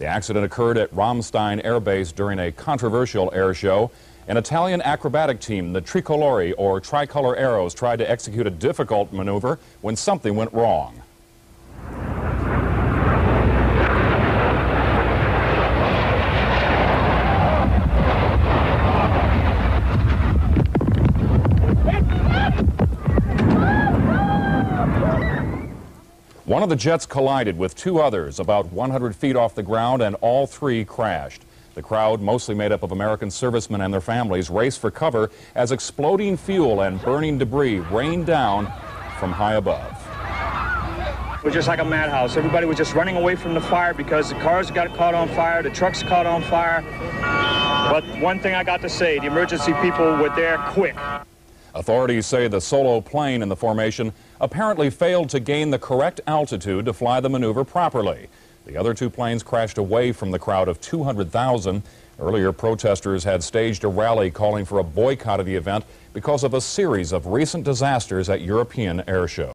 The accident occurred at Ramstein Air Base during a controversial air show. An Italian acrobatic team, the Tricolore, or Tricolor Arrows, tried to execute a difficult maneuver when something went wrong. One of the jets collided with two others about 100 feet off the ground, and all three crashed. The crowd, mostly made up of American servicemen and their families, raced for cover as exploding fuel and burning debris rained down from high above. It was just like a madhouse. Everybody was just running away from the fire because the cars got caught on fire, the trucks caught on fire. But one thing I got to say, the emergency people were there quick. Authorities say the solo plane in the formation apparently failed to gain the correct altitude to fly the maneuver properly. The other two planes crashed away from the crowd of 200,000. Earlier, protesters had staged a rally calling for a boycott of the event because of a series of recent disasters at European air shows.